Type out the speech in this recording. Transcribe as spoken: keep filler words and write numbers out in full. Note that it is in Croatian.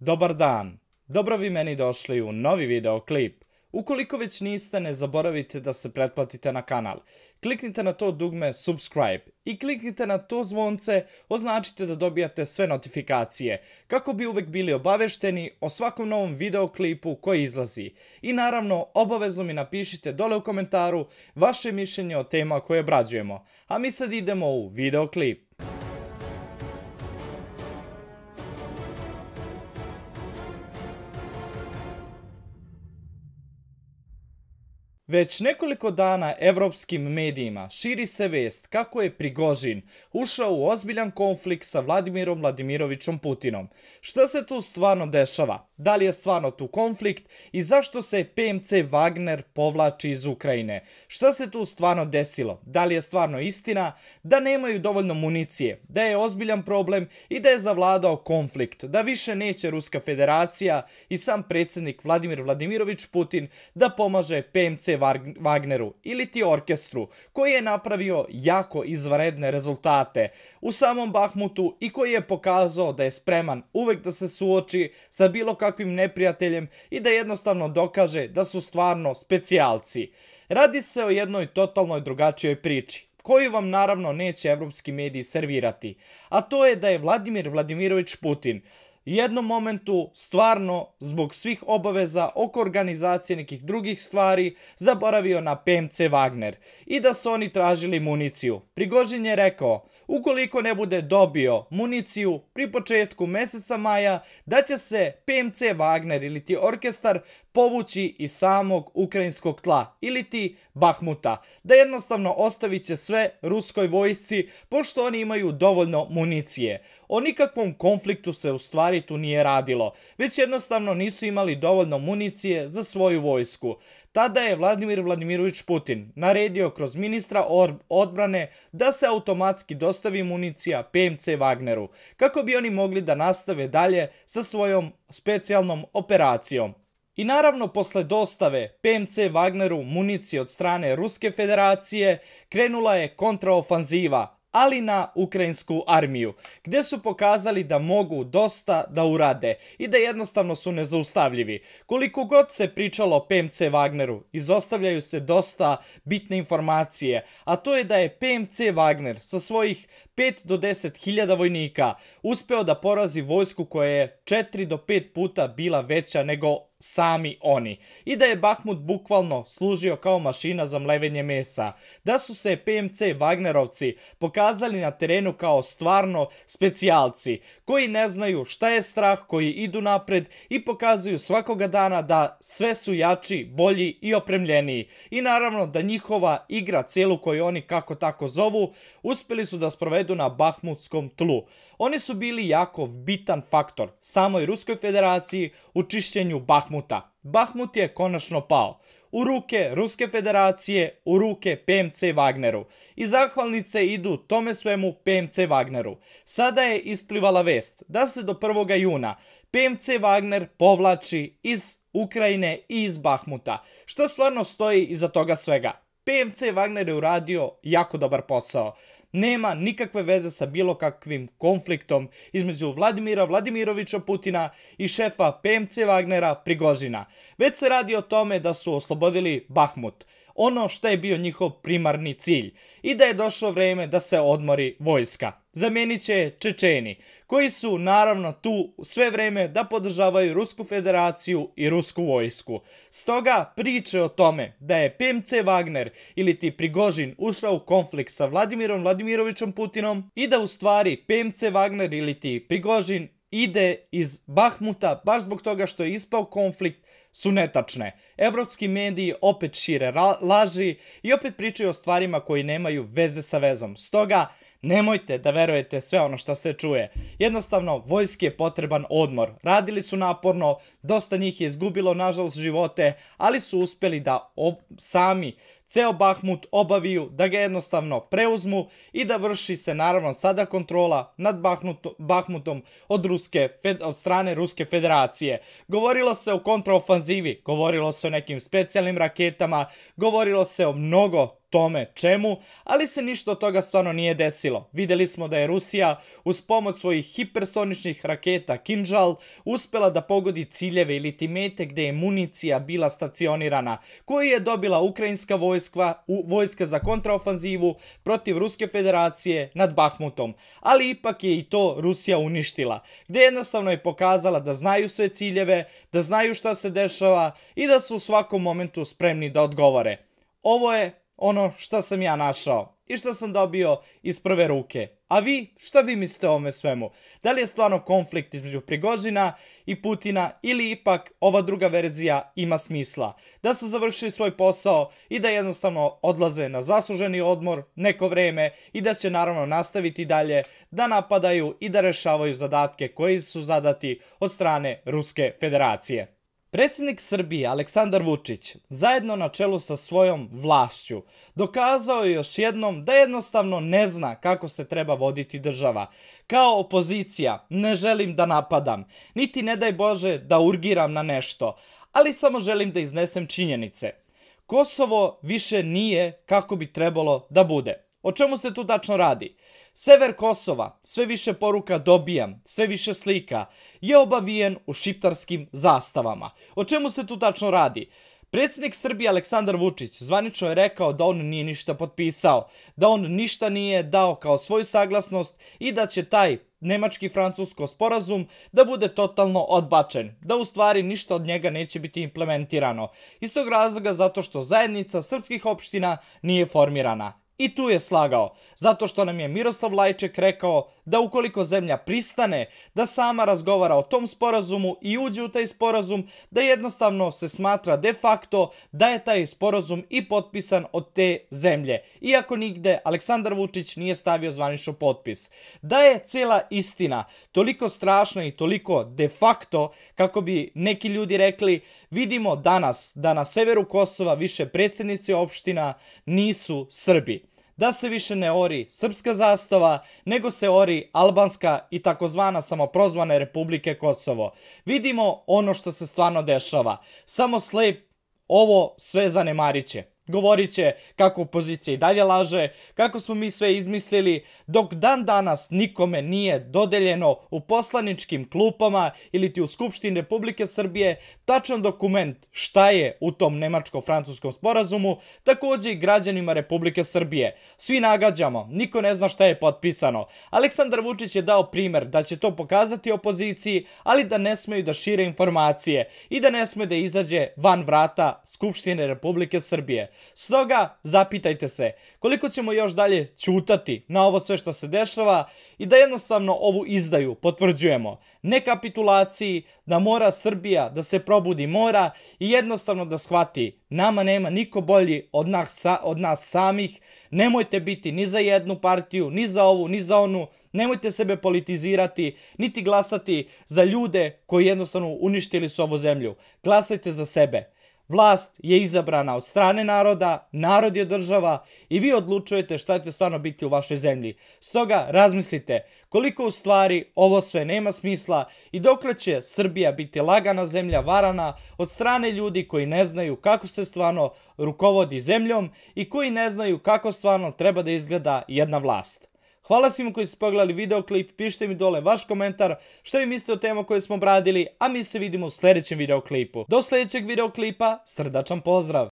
Dobar dan, dobro vi meni došli u novi videoklip. Ukoliko već niste, ne zaboravite da se pretplatite na kanal. Kliknite na to dugme subscribe i kliknite na to zvonce, označite da dobijate sve notifikacije, kako bi uvek bili obavešteni o svakom novom videoklipu koji izlazi. I naravno, obavezno mi napišite dole u komentaru vaše mišljenje o tema koje obrađujemo. A mi sad idemo u videoklip. Već nekoliko dana evropskim medijima širi se vest kako je Prigožin ušao u ozbiljan konflikt sa Vladimirom Vladimirovićom Putinom. Šta se tu stvarno dešava? Da li je stvarno tu konflikt i zašto se P M C Wagner povlači iz Ukrajine? Šta se tu stvarno desilo? Da li je stvarno istina da nemaju dovoljno municije, da je ozbiljan problem i da je zavladao konflikt, da više neće Ruska federacija i sam predsjednik Vladimir Vladimirović Putin da pomaže P M C Wagneru ili ti orkestru koji je napravio jako izvanredne rezultate u samom Bahmutu i koji je pokazao da je spreman uvek da se suoči sa bilo kakvim neprijateljem i da jednostavno dokaže da su stvarno specijalci. Radi se o jednoj totalno drugačijoj priči koju vam naravno neće evropski mediji servirati, a to je da je Vladimir Vladimirović Putin u jednom momentu stvarno zbog svih obaveza oko organizacije nekih drugih stvari zaboravio na P M C Wagner i da su oni tražili municiju. Prigožin je rekao, ukoliko ne bude dobio municiju pri početku mjeseca maja, da će se P M C Wagner ili ti orkestar povući iz samog ukrajinskog tla ili ti Bahmuta, da jednostavno ostavit će sve ruskoj vojsci pošto oni imaju dovoljno municije. O nikakvom konfliktu se u stvari tu nije radilo, već jednostavno nisu imali dovoljno municije za svoju vojsku. Tada je Vladimir Vladimirović Putin naredio kroz ministra odbrane da se automatski dostavi municija P M C Wagneru kako bi oni mogli da nastave dalje sa svojom specijalnom operacijom. I naravno, posle dostave P M C Wagneru municije od strane Ruske federacije krenula je kontraofanziva, ali na ukrajinsku armiju, gdje su pokazali da mogu dosta da urade i da jednostavno su nezaustavljivi. Koliko god se pričalo o P M C Wagneru, izostavljaju se dosta bitne informacije, a to je da je P M C Wagner sa svojih pet do deset hiljada vojnika uspeo da porazi vojsku koja je četiri do pet puta bila veća nego sami oni i da je Bahmut bukvalno služio kao mašina za mlevenje mesa, da su se P M C Wagnerovci pokazali na terenu kao stvarno specijalci koji ne znaju šta je strah, koji idu napred i pokazuju svakoga dana da sve su jači, bolji i opremljeniji i naravno da njihova igra celu koju oni kako tako zovu uspjeli su da sprovedu na bahmutskom tlu. Oni su bili jako bitan faktor samoj Ruskoj federaciji u čišćenju Bahmuta. Bahmut je konačno pao u ruke Ruske federacije, u ruke P M C Wagneru i zahvalnice idu tome svemu P M C Wagneru. Sada je isplivala vest da se do prvog juna P M C Wagner povlači iz Ukrajine i iz Bahmuta. Što stvarno stoji iza toga svega? P M C Wagner je uradio jako dobar posao. Nema nikakve veze sa bilo kakvim konfliktom između Vladimira Vladimirovića Putina i šefa P M C Wagnera Prigožina. Već se radi o tome da su oslobodili Bahmut, ono što je bio njihov primarni cilj, i da je došlo vrijeme da se odmori vojska. Zamijenit će je Čečeni, koji su naravno tu sve vrijeme da podržavaju Rusku federaciju i Rusku vojsku. Stoga priče o tome da je P M C Wagner ili ti Prigožin ušao u konflikt sa Vladimirom Vladimirovićom Putinom i da u stvari P M C Wagner ili ti Prigožin ide iz Bahmuta baš zbog toga što je ispao konflikt su netačne. Evropski mediji opet šire laži i opet pričaju o stvarima koji nemaju veze sa vezom. Stoga nemojte da verujete sve ono što se čuje. Jednostavno, vojski je potreban odmor. Radili su naporno, dosta njih je izgubilo nažalost živote, ali su uspjeli da sami ceo Bahmut obaviju, da ga jednostavno preuzmu i da vrši se naravno sada kontrola nad Bahmutom od, Ruske, od strane Ruske federacije. Govorilo se o kontraofanzivi, govorilo se o nekim specijalnim raketama, govorilo se o mnogo tome čemu, ali se ništa od toga stvarno nije desilo. Vidjeli smo da je Rusija uz pomoć svojih hipersoničnih raketa Kinjal uspela da pogodi ciljeve ili mete gdje je municija bila stacionirana, koju je dobila ukrajinska vojska, vojska za kontraofanzivu protiv Ruske federacije nad Bahmutom. Ali ipak je i to Rusija uništila, gdje jednostavno je pokazala da znaju sve ciljeve, da znaju šta se dešava i da su u svakom momentu spremni da odgovore. Ovo je ono šta sam ja našao i šta sam dobio iz prve ruke. A vi, šta vi mislite o ome svemu? Da li je stvarno konflikt između Prigožina i Putina ili ipak ova druga verzija ima smisla? Da su završili svoj posao i da jednostavno odlaze na zasluženi odmor neko vreme i da će naravno nastaviti dalje da napadaju i da rešavaju zadatke koji su zadati od strane Ruske federacije. Predsjednik Srbije Aleksandar Vučić, zajedno na čelu sa svojom vlašću, dokazao je još jednom da jednostavno ne zna kako se treba voditi država. Kao opozicija ne želim da napadam, niti ne daj Bože da urgiram na nešto, ali samo želim da iznesem činjenice. Kosovo više nije kako bi trebalo da bude. O čemu se tu tačno radi? Sever Kosova, sve više poruka dobijam, sve više slika, je obavijen u šiptarskim zastavama. O čemu se tu tačno radi? Predsjednik Srbije Aleksandar Vučić zvanično je rekao da on nije ništa potpisao, da on ništa nije dao kao svoju saglasnost i da će taj nemački-francusko sporazum da bude totalno odbačen, da u stvari ništa od njega neće biti implementirano. Iz tog razloga zato što zajednica srpskih opština nije formirana. I tu je slagao, zato što nam je Miroslav Lajčák rekao da ukoliko zemlja pristane da sama razgovara o tom sporazumu i uđe u taj sporazum, da jednostavno se smatra de facto da je taj sporazum i potpisan od te zemlje, iako nigde Aleksandar Vučić nije stavio zvanično potpis. Da je cijela istina toliko strašna i toliko de facto, kako bi neki ljudi rekli, vidimo danas da na severu Kosova više predsjednici opština nisu Srbi. Da se više ne ori srpska zastava, nego se ori albanska i takozvana samoprozvane Republike Kosovo. Vidimo ono što se stvarno dešava. Samo slep ovo sve zanemariće. Govorit će kako opozicija i dalje laže, kako smo mi sve izmislili, dok dan danas nikome nije dodeljeno u poslaničkim klupama ili ti u Skupštini Republike Srbije tačan dokument šta je u tom nemačko-francuskom sporazumu, također i građanima Republike Srbije. Svi nagađamo, niko ne zna šta je potpisano. Aleksandar Vučić je dao primjer da će to pokazati opoziciji, ali da ne smeju da šire informacije i da ne sme da izađe van vrata Skupštine Republike Srbije. Stoga, zapitajte se koliko ćemo još dalje ćutati na ovo sve što se dešava i da jednostavno ovu izdaju potvrđujemo. Ne kapitulaciji, da mora Srbija da se probudi mora i jednostavno da shvati nama nema niko bolji od nas, od nas samih. Nemojte biti ni za jednu partiju, ni za ovu, ni za onu. Nemojte sebe politizirati, niti glasati za ljude koji jednostavno uništili su ovu zemlju. Glasajte za sebe. Vlast je izabrana od strane naroda, narod je država i vi odlučujete šta će stvarno biti u vašoj zemlji. Stoga razmislite koliko u stvari ovo sve nema smisla i dokle će Srbija biti lagana zemlja, varana od strane ljudi koji ne znaju kako se stvarno rukovodi zemljom i koji ne znaju kako stvarno treba da izgleda jedna vlast. Hvala svima koji ste pogledali videoklip, pišite mi dole vaš komentar što vi mislite o temu koju smo obradili, a mi se vidimo u sljedećem videoklipu. Do sljedećeg videoklipa, srdačan pozdrav!